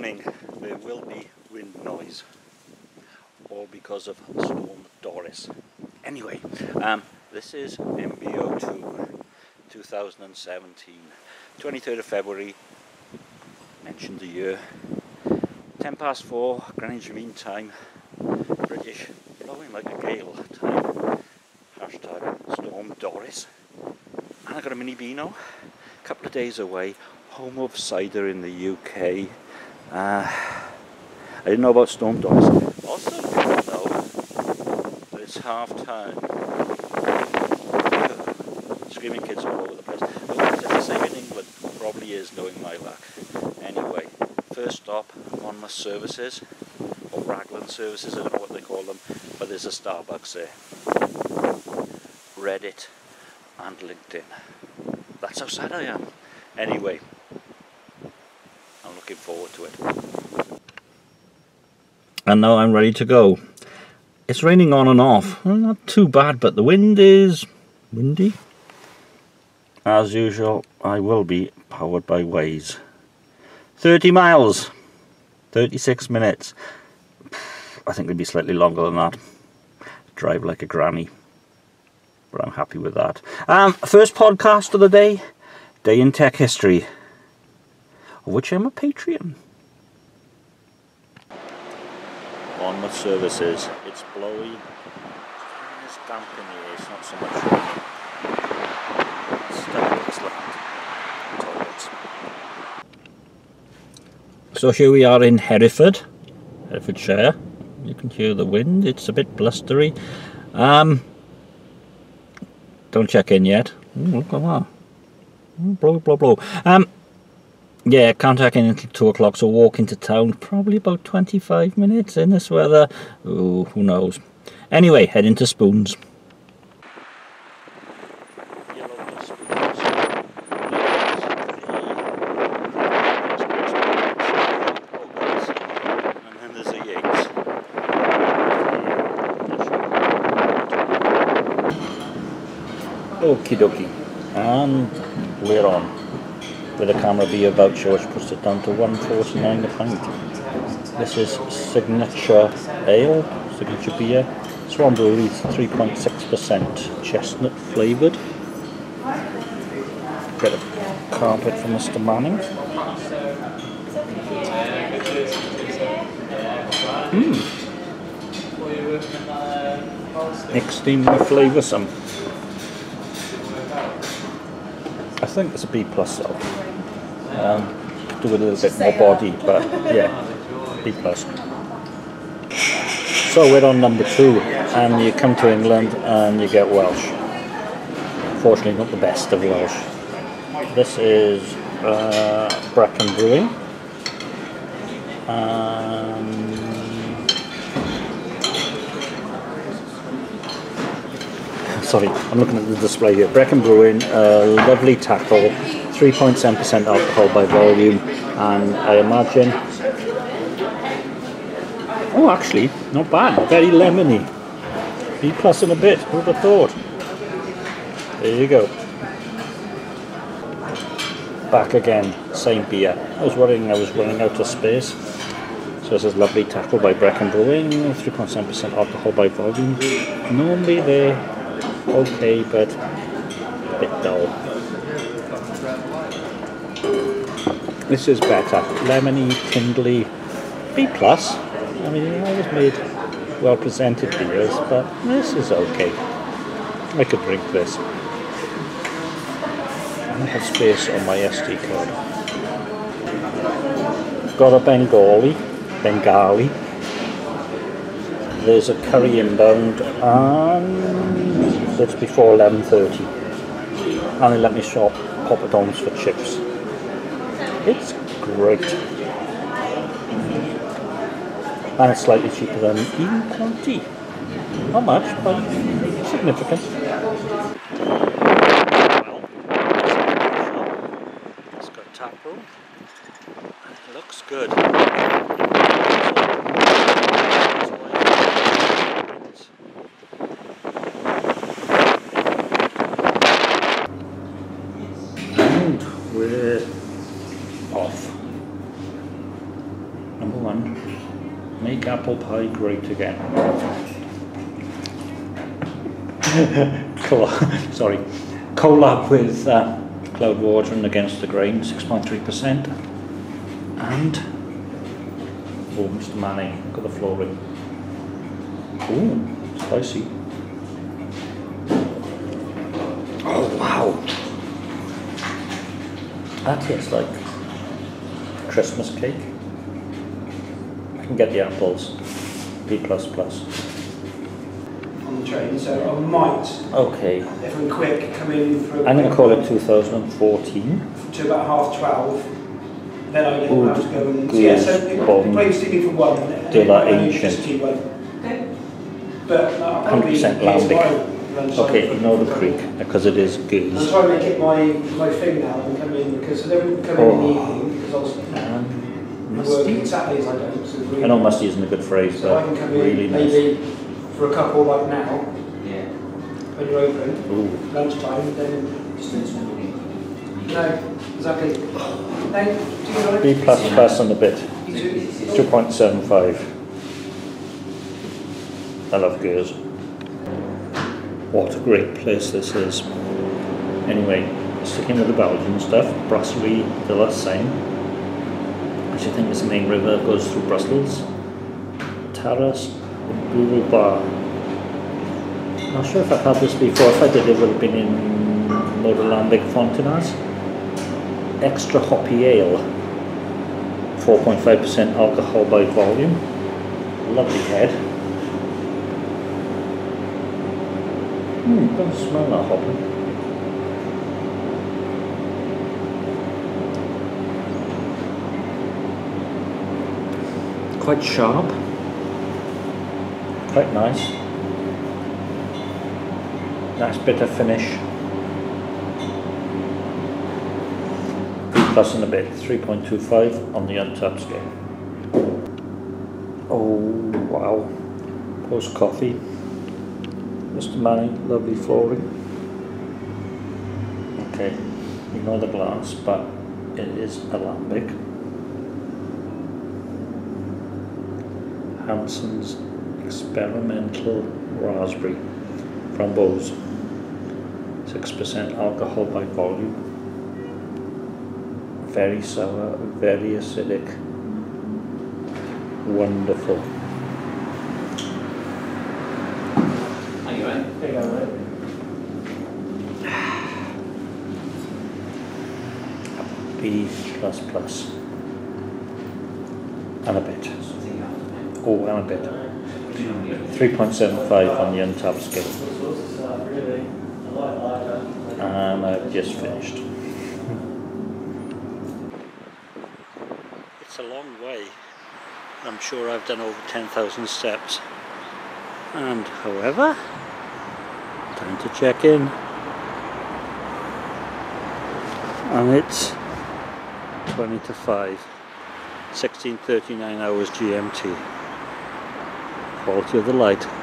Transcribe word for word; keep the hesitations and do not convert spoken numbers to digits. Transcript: warning, there will be wind noise, all because of Storm Doris. Anyway, um, this is M B O two two thousand seventeen, twenty-third of February, mentioned the year, ten past four, Greenwich Mean Time, British, blowing like a gale time, hashtag Storm Doris. And I got a mini beano, a couple of days away, home of cider in the U K. Uh, I didn't know about Storm Doris. Also, though, that it's half time. Screaming kids all over the place. But that's the same in England, probably is, knowing my luck. Anyway, first stop on my services, or Raglan services, I don't know what they call them, but there's a Starbucks there. Reddit and LinkedIn. That's how sad I am. Anyway, I'm looking forward to it. And now I'm ready to go. It's raining on and off. Well, not too bad, but the wind is windy. As usual, I will be powered by Waze. thirty miles, thirty-six minutes. I think it'll be slightly longer than that. Drive like a granny, but I'm happy with that. Um, first podcast of the day, Day in Tech History, of which I'm a Patreon. On my services, it's blowy. It's damp in the air, it's not so much rain. So here we are in Hereford, Herefordshire. You can hear the wind, it's a bit blustery. Um, don't check in yet. Ooh, look at that. Blow, blow, blow. Um, yeah, can't check in until two o'clock, so walk into town probably about twenty-five minutes in this weather. Ooh, who knows. Anyway, head into Spoons. Okie dokie. And we're on with a camera via voucher, which puts it down to one forty-nine a pint. This is signature ale, signature beer, Swanbury's, three point six percent, chestnut flavoured. Get a carpet for Mister Manning. Mm. Extremely flavoursome. I think it's a B plus sell. Um, do with a little bit more body, but yeah, B plus. So we're on number two, and you come to England and you get Welsh. Fortunately, not the best of Welsh. This is uh, Brecon Brewing. Um, sorry, I'm looking at the display here. Brecon Brewing, uh, lovely tackle, three point seven percent alcohol by volume, and I imagine... Oh, actually, not bad. Very lemony. B plus in a bit, who'd have thought? There you go. Back again, same beer. I was worrying I was running out of space. So this is lovely tackle by Brecon Brewing, three point seven percent alcohol by volume. Normally they... okay, but a bit dull. This is better. Lemony, tingly, B plus. I mean, I always made well presented beers, but this is okay. I could drink this. I don't have space on my S D card. Got a Bengali, Bengali. There's a curry inbound, and it's before eleven thirty, and they let me shop poppadoms for chips. It's great, and it's slightly cheaper than even Conti. Not much, but significant. Well, it's got tap room, and it looks good. one. Make apple pie great again. Sorry. Collab with uh, Cloud Water and Against the Grain, six point three percent. And, oh, Mister Manning, got the flooring. Ooh, spicy. Oh, wow. That tastes like Christmas cake. I can get the apples. B plus plus. On the train, so I might, okay, if I'm quick, come in for a I'm going to call it two thousand fourteen. To about half twelve. Then I get allowed to go and... So yeah, so it would be sticking for one. De la ancient. But uh, I'll be... one hundred percent lambic. Okay, ignore the creek, because it is goose. I'm trying to make it my, my thing now and come in, because they wouldn't come oh. in in the evening, because also... Um, Saturdays I don't, so really I know musty isn't a good phrase, so I can come really in maybe nice. For a couple like now. Yeah. When you're open. Ooh. Lunchtime, then... Just no, exactly. Then... B plus plus and a bit. two point seven five. I love Gers. What a great place this is. Anyway, sticking with the Belgian stuff, Brasserie de la Seine, which I think is the main river that goes through Brussels. Taras Boulbar. Not sure if I've had this before. If I did, it would have been in Moeder Lambic Fontainas. Extra hoppy ale. four point five percent alcohol by volume. Lovely head. Hmm, don't smell that hoppy. Quite sharp. Quite nice. Nice bitter finish. Plus and a bit, three point two five on the Untappd scale. Oh wow, post coffee. Mister Manning, lovely flooring. Okay, ignore the glass, but it is a lambic. Hansen's experimental raspberry, from Waze. six percent alcohol by volume. Very sour, very acidic, wonderful. Are you right? Are you right? B plus plus and a bit. Oh, and a bit. three point seven five on the Untappd scale. And I've just finished. A long way. I'm sure I've done over ten thousand steps. And however, time to check in. And it's twenty to five. sixteen thirty-nine hours G M T. Quality of the light.